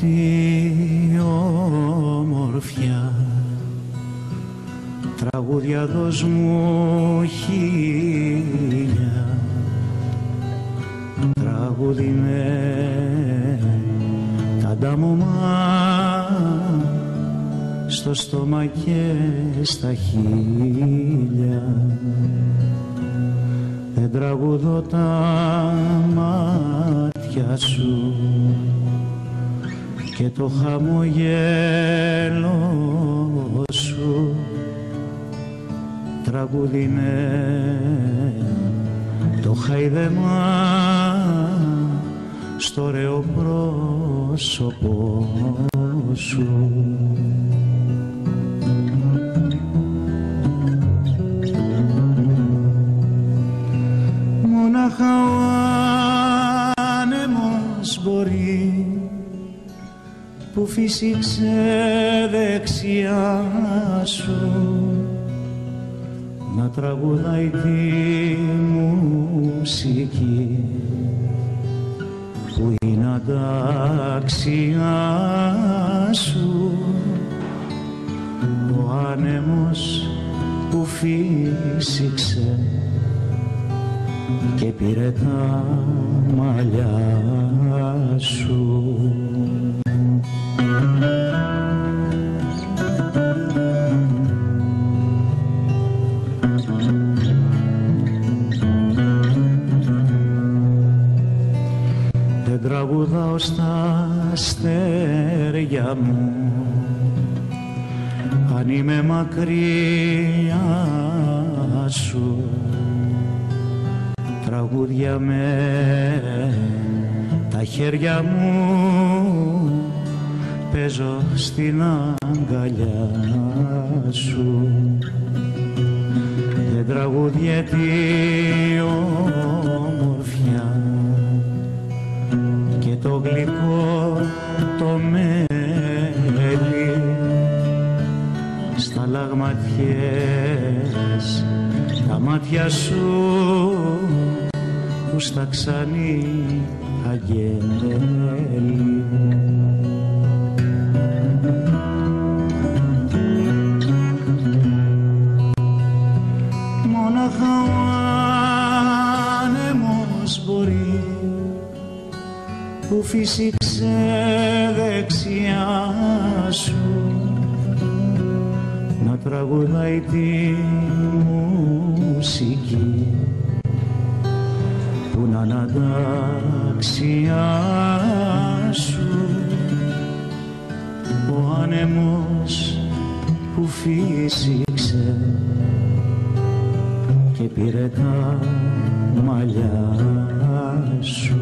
τη ομορφιά. Τραγούδια δώσ' μου χίλια, τραγούδι με κανταμωμά στο στόμα και στα χείλια. Δεν τραγουδώ τα μάτια σου και το χαμογέλο σου, τραγούδι με το χαϊδεμά στο ωραίο πρόσωπό σου. Μονάχα ο άνεμος μπορεί που φύσηξε δεξιά σου να τραγουδάει τη μουσική που είναι αντάξια σου. Ο άνεμος που φύσηξε και πήρε τα μαλλιά σου. Δεν τραγουδάω στα αστέρια μου αν είμαι μακριά σου, τραγούδια με τα χέρια μου παίζω στην αγκαλιά σου. Δεν τραγουδιέται η ομορφιά και το γλυκό το μέλι στα λαγματιές τα μάτια σου που στα ξανή αγγέλει. Μονάχα ο άνεμος μπορεί που φύσηξε δεξιά σου να τραγουδάει τη μουσική που να αναταξιά σου. Ο άνεμος που φύσηξε και πήρε τα μαλλιά σου.